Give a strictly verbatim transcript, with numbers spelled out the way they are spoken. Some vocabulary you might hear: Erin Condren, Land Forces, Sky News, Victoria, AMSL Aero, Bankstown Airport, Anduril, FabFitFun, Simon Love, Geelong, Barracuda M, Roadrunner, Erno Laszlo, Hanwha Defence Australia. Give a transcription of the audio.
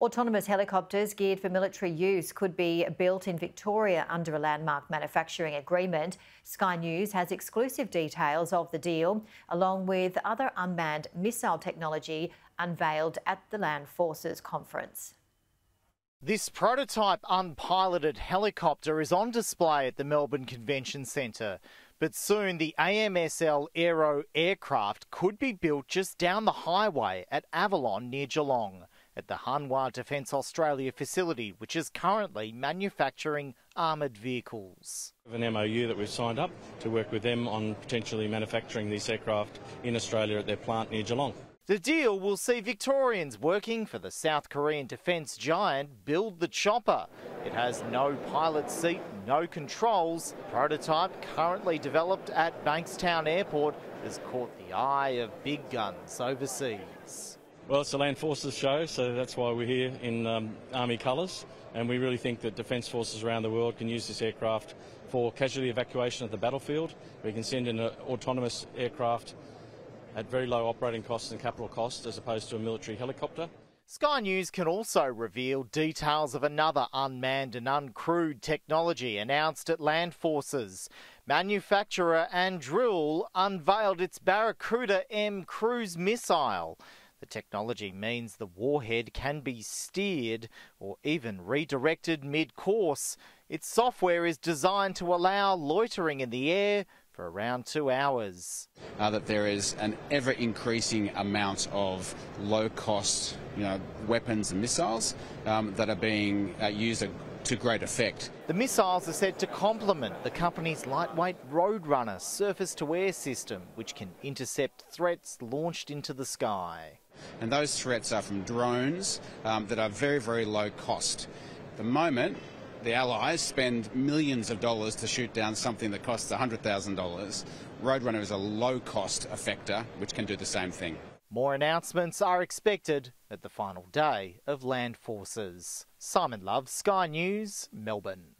Autonomous helicopters geared for military use could be built in Victoria under a landmark manufacturing agreement. Sky News has exclusive details of the deal, along with other unmanned missile technology unveiled at the Land Forces conference. This prototype unpiloted helicopter is on display at the Melbourne Convention Centre. But soon the A M S L Aero aircraft could be built just down the highway at Avalon near Geelong, at the Hanwha Defence Australia facility, which is currently manufacturing armoured vehicles. We have an M O U that we've signed up to work with them on potentially manufacturing these aircraft in Australia at their plant near Geelong. The deal will see Victorians working for the South Korean defence giant build the chopper. It has no pilot seat, no controls. The prototype, currently developed at Bankstown Airport, has caught the eye of big guns overseas. Well, it's the Land Forces show, so that's why we're here in um, Army colours, and we really think that Defence Forces around the world can use this aircraft for casualty evacuation at the battlefield. We can send in an autonomous aircraft at very low operating costs and capital costs as opposed to a military helicopter. Sky News can also reveal details of another unmanned and uncrewed technology announced at Land Forces. Manufacturer Anduril unveiled its Barracuda M cruise missile. The technology means the warhead can be steered or even redirected mid-course. Its software is designed to allow loitering in the air for around two hours. Uh, that there is an ever-increasing amount of low-cost, you know, weapons and missiles um, that are being uh, used to great effect. The missiles are said to complement the company's lightweight Roadrunner surface-to-air system, which can intercept threats launched into the sky. And those threats are from drones um, that are very, very low cost. At the moment, the Allies spend millions of dollars to shoot down something that costs one hundred thousand dollars. Roadrunner is a low-cost effector which can do the same thing. More announcements are expected at the final day of Land Forces. Simon Love, Sky News, Melbourne.